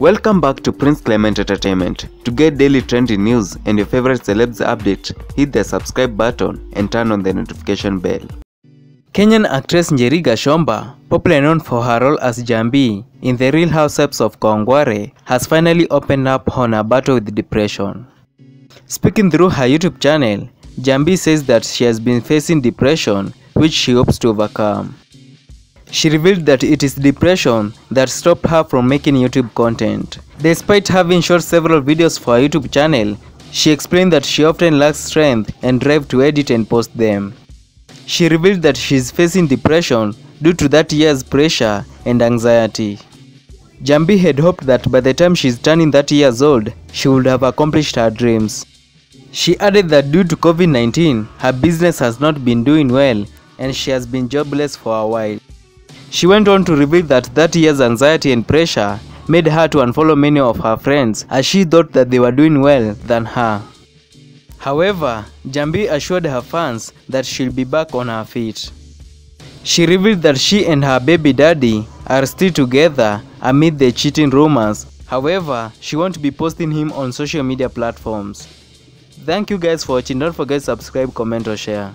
Welcome back to Prince Clement Entertainment. To get daily trendy news and your favorite celebs update, hit the subscribe button and turn on the notification bell. Kenyan actress Njeri Gashomba, popularly known for her role as Njambi in the Real Housewives of Kongware, has finally opened up on her battle with depression. Speaking through her YouTube channel, Njambi says that she has been facing depression, which she hopes to overcome. She revealed that it is depression that stopped her from making YouTube content. Despite having shot several videos for her YouTube channel, she explained that she often lacks strength and drive to edit and post them. She revealed that she is facing depression due to that year's pressure and anxiety. Njambi had hoped that by the time she is turning 30 years old, she would have accomplished her dreams. She added that due to COVID-19, her business has not been doing well and she has been jobless for a while. She went on to reveal that 30 years' anxiety and pressure made her to unfollow many of her friends as she thought that they were doing well than her. However, Njambi assured her fans that she'll be back on her feet. She revealed that she and her baby daddy are still together amid the cheating rumors. However, she won't be posting him on social media platforms. Thank you guys for watching. Don't forget to subscribe, comment or share.